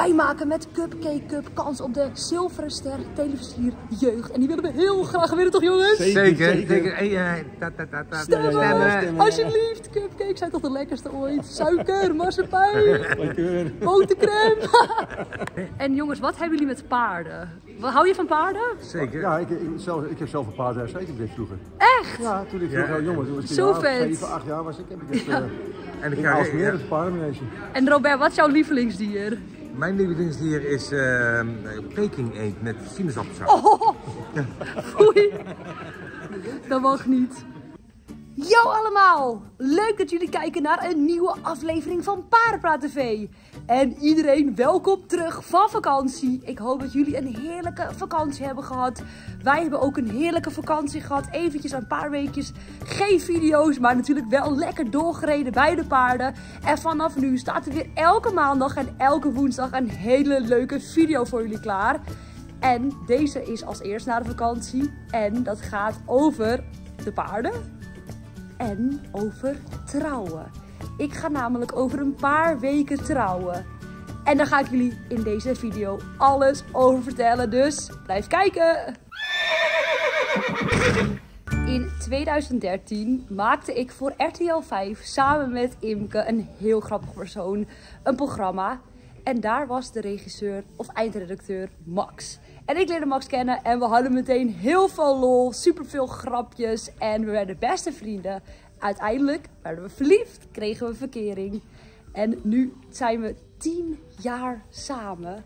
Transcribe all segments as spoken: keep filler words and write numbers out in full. Wij maken met Cupcake Cup kans op de Zilveren Ster Televisier Jeugd. En die willen we heel graag winnen, toch jongens? Zeker, zeker. Stemmen, alsjeblieft. Cupcakes zijn toch de lekkerste ooit. Suiker, marsepein, botercrème. En jongens, wat hebben jullie met paarden? Hou je van paarden? Zeker. Ja, ik, ik, zelf, ik heb zelf een paardenhuis dit vroeger. Echt? Ja, toen ik vroeger jongen, toen ik zeven, acht jaar was, ik heb ik echt... Ja. Uh, En, ik ga, ja. En Robert, wat is jouw lievelingsdier? Mijn lievelingsdier is uh, Peking eend met sinaasappelsap. Oh, foei. Dat mag niet. Yo allemaal! Leuk dat jullie kijken naar een nieuwe aflevering van Paardenpraat T V. En iedereen welkom terug van vakantie. Ik hoop dat jullie een heerlijke vakantie hebben gehad. Wij hebben ook een heerlijke vakantie gehad. Eventjes een paar weekjes geen video's, maar natuurlijk wel lekker doorgereden bij de paarden. En vanaf nu staat er weer elke maandag en elke woensdag een hele leuke video voor jullie klaar. En deze is als eerst na de vakantie. En dat gaat over de paarden. En over trouwen. Ik ga namelijk over een paar weken trouwen. En daar ga ik jullie in deze video alles over vertellen. Dus blijf kijken! In tweeduizend dertien maakte ik voor R T L vijf samen met Imke, een heel grappig persoon, een programma. En daar was de regisseur of eindredacteur Max. En ik leerde Max kennen en we hadden meteen heel veel lol, superveel grapjes en we werden beste vrienden. Uiteindelijk werden we verliefd, kregen we verkering. En nu zijn we tien jaar samen.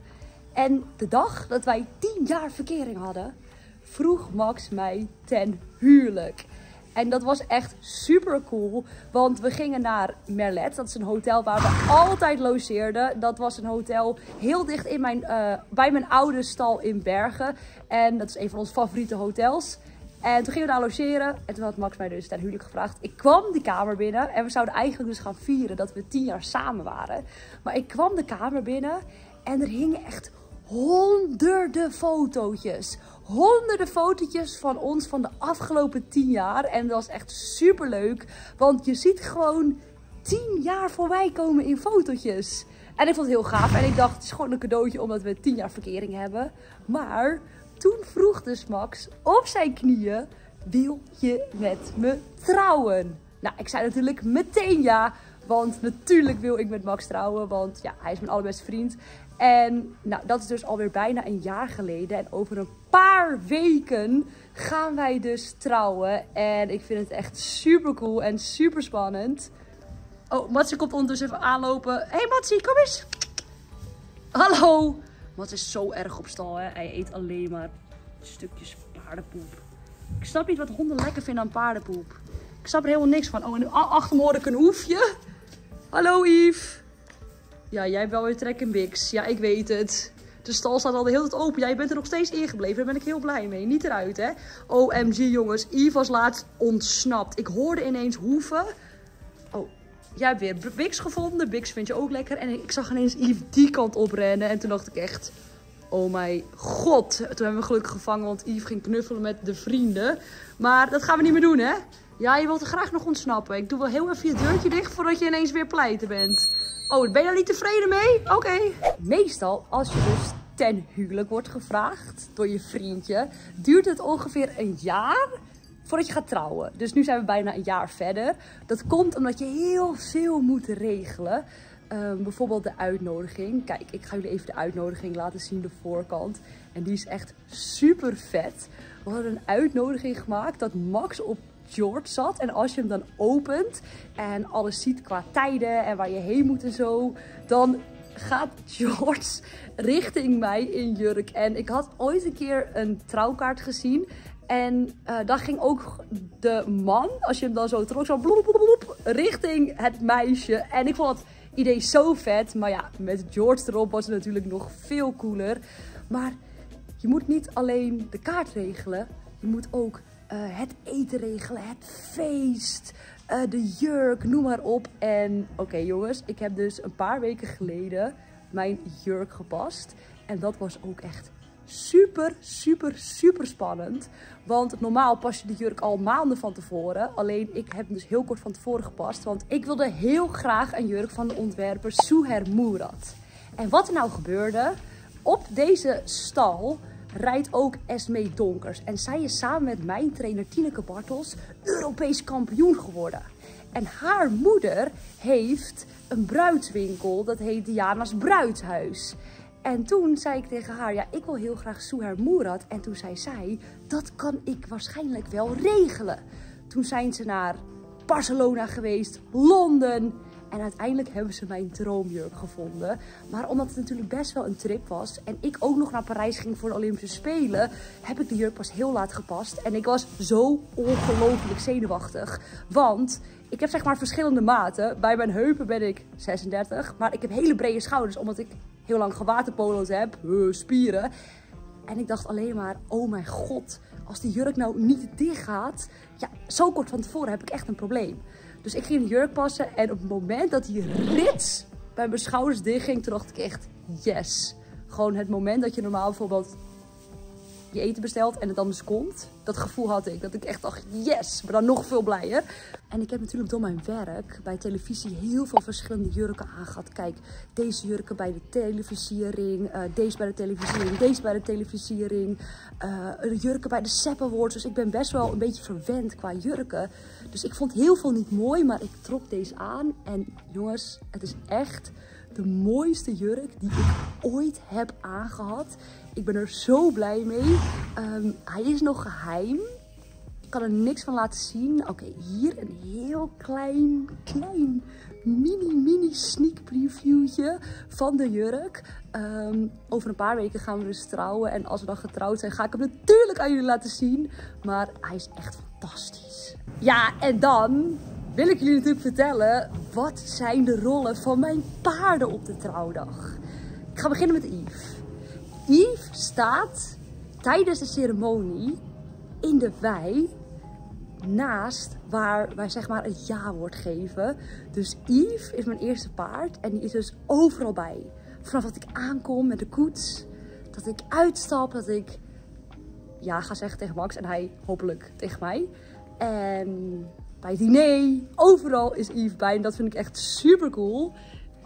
En de dag dat wij tien jaar verkering hadden, vroeg Max mij ten huwelijk. En dat was echt super cool, want we gingen naar Merlet. Dat is een hotel waar we altijd logeerden. Dat was een hotel heel dicht in mijn, uh, bij mijn oude stal in Bergen. En dat is een van onze favoriete hotels. En toen gingen we daar logeren. En toen had Max mij dus ten huwelijk gevraagd. Ik kwam de kamer binnen en we zouden eigenlijk dus gaan vieren dat we tien jaar samen waren. Maar ik kwam de kamer binnen en er hingen echt honderden fotootjes. Honderden fotootjes van ons van de afgelopen tien jaar. En dat was echt super leuk. Want je ziet gewoon tien jaar voorbij komen in fotootjes. En ik vond het heel gaaf. En ik dacht, het is gewoon een cadeautje omdat we tien jaar verkering hebben. Maar toen vroeg dus Max op zijn knieën: wil je met me trouwen? Nou, ik zei natuurlijk meteen ja. Want natuurlijk wil ik met Max trouwen. Want ja, hij is mijn allerbeste vriend. En nou, dat is dus alweer bijna een jaar geleden. En over een paar weken gaan wij dus trouwen. En ik vind het echt super cool en super spannend. Oh, Matsi komt ondertussen even aanlopen. Hé hey, Matsi, kom eens. Hallo. Matsi is zo erg op stal, hè. Hij eet alleen maar stukjes paardenpoep. Ik snap niet wat honden lekker vinden aan paardenpoep. Ik snap er helemaal niks van. Oh, en achter me hoor ik een hoefje. Hallo Yves. Ja, jij hebt wel weer trek in Bix. Ja, ik weet het. De stal staat al de hele tijd open. Jij bent er nog steeds ingebleven. Daar ben ik heel blij mee. Niet eruit, hè. O M G, jongens. Yves was laatst ontsnapt. Ik hoorde ineens hoeven. Oh, jij hebt weer Bix gevonden. Bix vind je ook lekker. En ik zag ineens Yves die kant oprennen. En toen dacht ik echt... Oh mijn god. Toen hebben we hem gelukkig gevangen, want Yves ging knuffelen met de vrienden. Maar dat gaan we niet meer doen, hè. Ja, je wilt er graag nog ontsnappen. Ik doe wel heel even je deurtje dicht voordat je ineens weer pleiten bent. Oh, ben je daar niet tevreden mee? Oké. Okay. Meestal, als je dus ten huwelijk wordt gevraagd door je vriendje, duurt het ongeveer een jaar voordat je gaat trouwen. Dus nu zijn we bijna een jaar verder. Dat komt omdat je heel veel moet regelen. Uh, bijvoorbeeld de uitnodiging. Kijk, ik ga jullie even de uitnodiging laten zien, de voorkant. En die is echt super vet. We hadden een uitnodiging gemaakt dat Max op George zat. En als je hem dan opent en alles ziet qua tijden en waar je heen moet en zo, dan gaat George richting mij in jurk. En ik had ooit een keer een trouwkaart gezien. En uh, dan ging ook de man, als je hem dan zo trok, zo bloep, bloep, bloep, richting het meisje. En ik vond het idee zo vet. Maar ja, met George erop was het natuurlijk nog veel cooler. Maar je moet niet alleen de kaart regelen. Je moet ook Uh, het eten regelen, het feest, uh, de jurk, noem maar op. En oké okay, jongens, ik heb dus een paar weken geleden mijn jurk gepast. En dat was ook echt super, super, super spannend. Want normaal pas je de jurk al maanden van tevoren. Alleen ik heb hem dus heel kort van tevoren gepast. Want ik wilde heel graag een jurk van de ontwerper Suher Murat. En wat er nou gebeurde, op deze stal rijdt ook Esme Donkers. En zij is samen met mijn trainer Tineke Bartels Europees kampioen geworden. En haar moeder heeft een bruidswinkel, dat heet Diana's bruidhuis. En toen zei ik tegen haar, ja, ik wil heel graag Suher Murat. En toen zei zij, dat kan ik waarschijnlijk wel regelen. Toen zijn ze naar Barcelona geweest, Londen. En uiteindelijk hebben ze mijn droomjurk gevonden. Maar omdat het natuurlijk best wel een trip was en ik ook nog naar Parijs ging voor de Olympische Spelen, heb ik de jurk pas heel laat gepast. En ik was zo ongelooflijk zenuwachtig. Want ik heb zeg maar verschillende maten. Bij mijn heupen ben ik zesendertig. Maar ik heb hele brede schouders omdat ik heel lang gewaterpolo's heb. Uh, spieren. En ik dacht alleen maar, oh mijn god, als die jurk nou niet dicht gaat. Ja, zo kort van tevoren heb ik echt een probleem. Dus ik ging de jurk passen en op het moment dat die rits bij mijn schouders dicht ging, toen dacht ik echt, yes. Gewoon het moment dat je normaal bijvoorbeeld je eten bestelt en het dan dus komt. Dat gevoel had ik, dat ik echt dacht, yes, maar dan nog veel blijer. En ik heb natuurlijk door mijn werk bij televisie heel veel verschillende jurken aangehad. Kijk, deze jurken bij de televisiering, uh, deze bij de televisiering, deze bij de televisiering. Uh, de jurken bij de Zapp Awards, dus ik ben best wel een beetje verwend qua jurken. Dus ik vond heel veel niet mooi, maar ik trok deze aan. En jongens, het is echt de mooiste jurk die ik ooit heb aangehad. Ik ben er zo blij mee. Um, hij is nog geheim. Ik kan er niks van laten zien. Oké, okay, hier een heel klein, klein, mini, mini sneak previewtje van de jurk. Um, over een paar weken gaan we dus trouwen. En als we dan getrouwd zijn, ga ik hem natuurlijk aan jullie laten zien. Maar hij is echt fantastisch. Ja, en dan wil ik jullie natuurlijk vertellen, wat zijn de rollen van mijn paarden op de trouwdag? Ik ga beginnen met Yves. Yves staat tijdens de ceremonie in de wei naast waar wij zeg maar het ja-woord geven. Dus Yves is mijn eerste paard en die is dus overal bij. Vanaf dat ik aankom met de koets, dat ik uitstap, dat ik ja ga zeggen tegen Max en hij hopelijk tegen mij. En bij het diner, overal is Yves bij en dat vind ik echt super cool.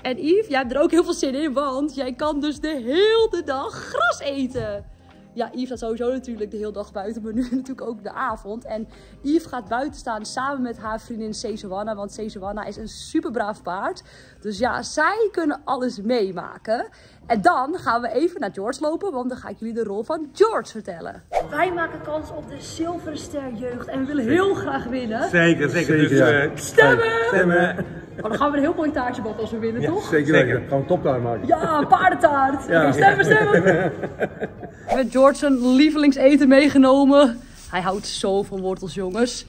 En Yves, jij hebt er ook heel veel zin in, want jij kan dus de hele dag gras eten. Ja, Yves staat sowieso natuurlijk de hele dag buiten, maar nu natuurlijk ook de avond. En Yves gaat buiten staan samen met haar vriendin Sezewana, want Sezewana is een superbraaf paard. Dus ja, zij kunnen alles meemaken. En dan gaan we even naar George lopen, want dan ga ik jullie de rol van George vertellen. Wij maken kans op de Zilveren Ster Jeugd en we willen heel graag winnen. Zeker, zeker. zeker dus, ja. Stemmen! Stemmen! Oh, dan gaan we een heel mooi taartje bakken als we winnen, ja, toch? Zeker, zeker. Dan gaan we een toptaart maken. Ja, paardentaart! Ja. Okay, stemmen, stemmen! We hebben George zijn lievelingseten meegenomen. Hij houdt zo van wortels, jongens.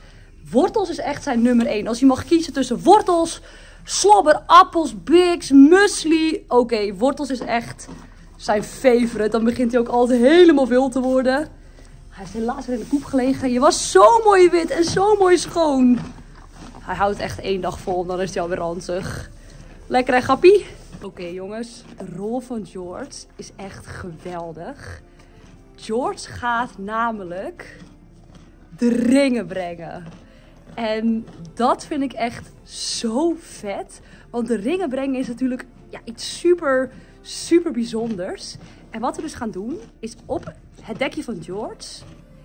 Wortels is echt zijn nummer één. Als je mag kiezen tussen wortels, slobber, appels, Bix, muesli. Oké, okay, wortels is echt zijn favorite. Dan begint hij ook altijd helemaal wild te worden. Hij heeft helaas weer in de koep gelegen. Je was zo mooi wit en zo mooi schoon. Hij houdt echt één dag vol, dan is hij alweer ranzig. Lekker hè, gappie? Oké okay, jongens, de rol van George is echt geweldig. George gaat namelijk de ringen brengen. En dat vind ik echt zo vet. Want de ringen brengen is natuurlijk ja, iets super, super bijzonders. En wat we dus gaan doen, is op het dekje van George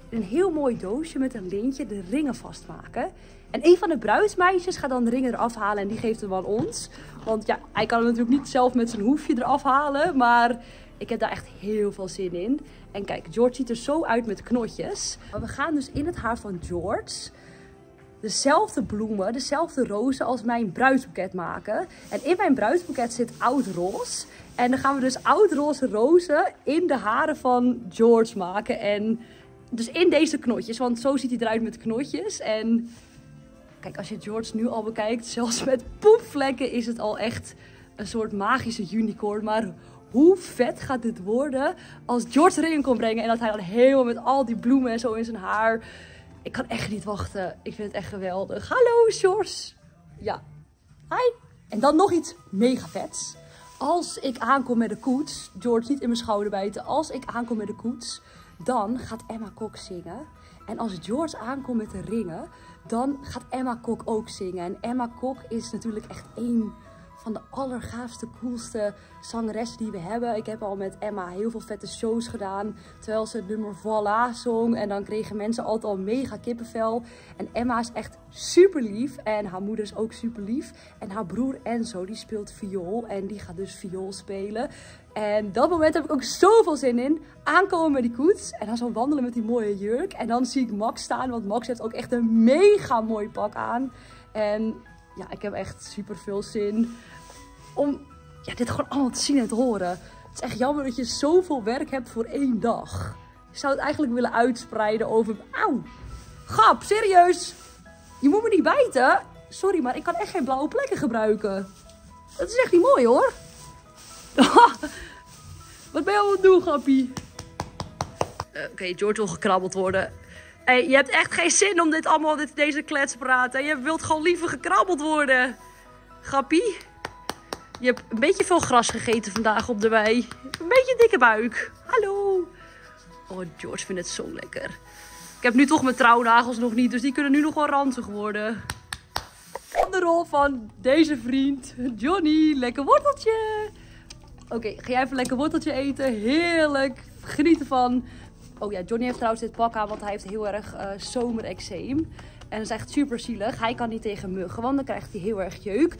in een heel mooi doosje met een lintje de ringen vastmaken. En een van de bruidsmeisjes gaat dan de ringen eraf halen en die geeft hem aan ons. Want ja, hij kan hem natuurlijk niet zelf met zijn hoefje eraf halen. Maar ik heb daar echt heel veel zin in. En kijk, George ziet er zo uit met knotjes. Maar we gaan dus in het haar van George dezelfde bloemen, dezelfde rozen als mijn bruidsboeket maken. En in mijn bruidsboeket zit oud roze. En dan gaan we dus oud roze rozen in de haren van George maken. En dus in deze knotjes, want zo ziet hij eruit met knotjes. En kijk, als je George nu al bekijkt, zelfs met poepvlekken is het al echt een soort magische unicorn. Maar hoe vet gaat dit worden als George ringen kon brengen en dat hij dan helemaal met al die bloemen en zo in zijn haar. Ik kan echt niet wachten. Ik vind het echt geweldig. Hallo George. Ja. Hi. En dan nog iets mega vets. Als ik aankom met de koets, George niet in mijn schouder bijten, als ik aankom met de koets, dan gaat Emma Kok zingen. En als George aankomt met de ringen, dan gaat Emma Kok ook zingen. En Emma Kok is natuurlijk echt één van de allergaafste, coolste zangeressen die we hebben. Ik heb al met Emma heel veel vette shows gedaan, terwijl ze het nummer Voilà zong. En dan kregen mensen altijd al mega kippenvel. En Emma is echt super lief en haar moeder is ook super lief. En haar broer Enzo, die speelt viool en die gaat dus viool spelen. En dat moment heb ik ook zoveel zin in. Aankomen met die koets en dan zo wandelen met die mooie jurk. En dan zie ik Max staan, want Max heeft ook echt een mega mooi pak aan. En ja, ik heb echt super veel zin om ja, dit gewoon allemaal te zien en te horen. Het is echt jammer dat je zoveel werk hebt voor één dag. Ik zou het eigenlijk willen uitspreiden over... Auw! Gap, serieus! Je moet me niet bijten. Sorry, maar ik kan echt geen blauwe plekken gebruiken. Dat is echt niet mooi, hoor. Wat ben je aan het doen, Gappie? Uh, Oké, okay, George wil gekrabbeld worden. Hey, je hebt echt geen zin om dit allemaal, dit, deze klets praten. Je wilt gewoon liever gekrabbeld worden. Gappie, je hebt een beetje veel gras gegeten vandaag op de wei. Een beetje dikke buik. Hallo. Oh, George vindt het zo lekker. Ik heb nu toch mijn trouwnagels nog niet, dus die kunnen nu nog wel ranzig worden. Van de rol van deze vriend, Johnny. Lekker worteltje. Oké, okay, ga jij even lekker worteltje eten. Heerlijk. Geniet ervan. Oh ja, Johnny heeft trouwens dit pak aan, want hij heeft heel erg uh, zomerexeem. En dat is echt super zielig. Hij kan niet tegen muggen, want dan krijgt hij heel erg jeuk.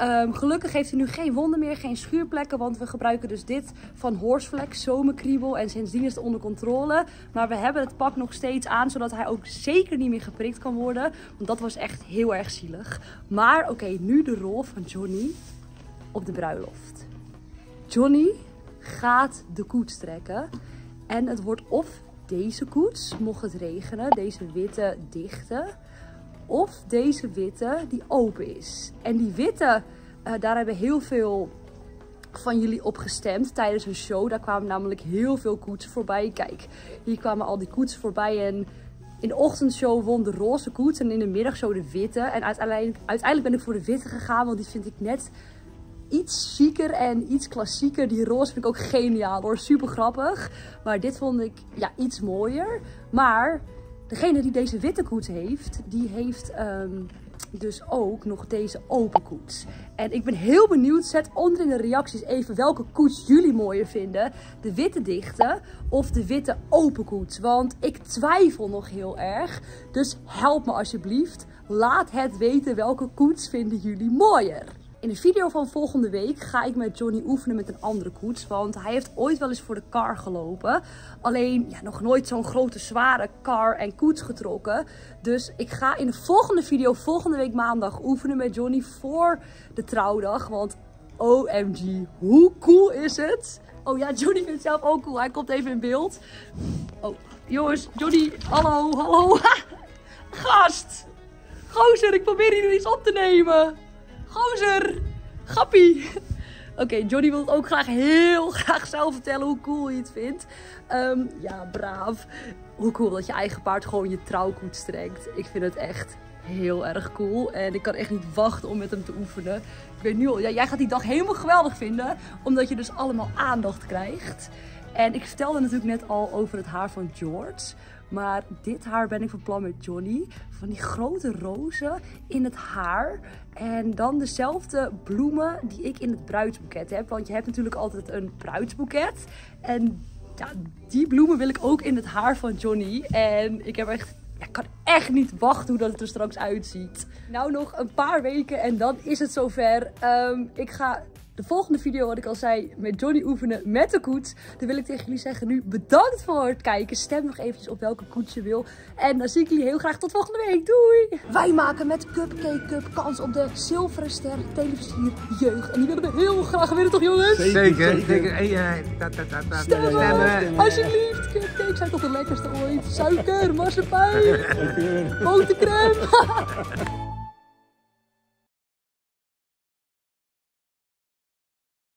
Um, gelukkig heeft hij nu geen wonden meer, geen schuurplekken. Want we gebruiken dus dit van horseflex, zomerkriebel. En sindsdien is het onder controle. Maar we hebben het pak nog steeds aan, zodat hij ook zeker niet meer geprikt kan worden. Want dat was echt heel erg zielig. Maar oké, okay, nu de rol van Johnny op de bruiloft. Johnny gaat de koets trekken. En het wordt of deze koets, mocht het regenen, deze witte dichte. Of deze witte die open is. En die witte, uh, daar hebben heel veel van jullie op gestemd tijdens een show. Daar kwamen namelijk heel veel koetsen voorbij. Kijk, hier kwamen al die koetsen voorbij. En in de ochtendshow won de roze koets en in de middagshow de witte. En uiteindelijk, uiteindelijk ben ik voor de witte gegaan, want die vind ik net... iets chiquer en iets klassieker. Die roze vind ik ook geniaal hoor. Super grappig. Maar dit vond ik ja, iets mooier. Maar degene die deze witte koets heeft, die heeft um, dus ook nog deze open koets. En ik ben heel benieuwd. Zet onder in de reacties even welke koets jullie mooier vinden. De witte dichte of de witte open koets. Want ik twijfel nog heel erg. Dus help me alsjeblieft. Laat het weten welke koets vinden jullie mooier. In de video van volgende week ga ik met Johnny oefenen met een andere koets. Want hij heeft ooit wel eens voor de kar gelopen. Alleen ja, nog nooit zo'n grote zware kar en koets getrokken. Dus ik ga in de volgende video volgende week maandag oefenen met Johnny voor de trouwdag. Want O M G, hoe cool is het? Oh ja, Johnny vindt het zelf ook cool. Hij komt even in beeld. Oh, jongens, Johnny, hallo, hallo. Gast! Gozer, ik probeer hier iets op te nemen. Gozer! Gappie! Oké, okay, Johnny wil het ook graag heel graag zelf vertellen hoe cool je het vindt. Um, ja, braaf. Hoe cool dat je eigen paard gewoon je trouwkoets trekt. Ik vind het echt heel erg cool. En ik kan echt niet wachten om met hem te oefenen. Ik weet nu al, ja, jij gaat die dag helemaal geweldig vinden. Omdat je dus allemaal aandacht krijgt. En ik vertelde natuurlijk net al over het haar van George. Maar dit haar ben ik van plan met Johnny. Van die grote rozen in het haar. En dan dezelfde bloemen die ik in het bruidsboeket heb. Want je hebt natuurlijk altijd een bruidsboeket. En ja, die bloemen wil ik ook in het haar van Johnny. En ik heb echt... Ja, ik kan echt niet wachten hoe dat het er straks uitziet. Nou, nog een paar weken en dan is het zover. Um, ik ga... De volgende video, wat ik al zei, met Johnny oefenen met de koets. Dan wil ik tegen jullie zeggen nu bedankt voor het kijken. Stem nog eventjes op welke koets je wil. En dan zie ik jullie heel graag tot volgende week. Doei! Wij maken met Cupcake Cup kans op de Zilveren Ster Televisier Jeugd. En die willen we heel graag winnen, toch jongens? Zeker, zeker. En ja, dat, dat, dat, dat. Stemmen, Stemmen. Alsjeblieft. Cupcakes zijn toch de lekkerste ooit. Suiker, marsepein, botercrème.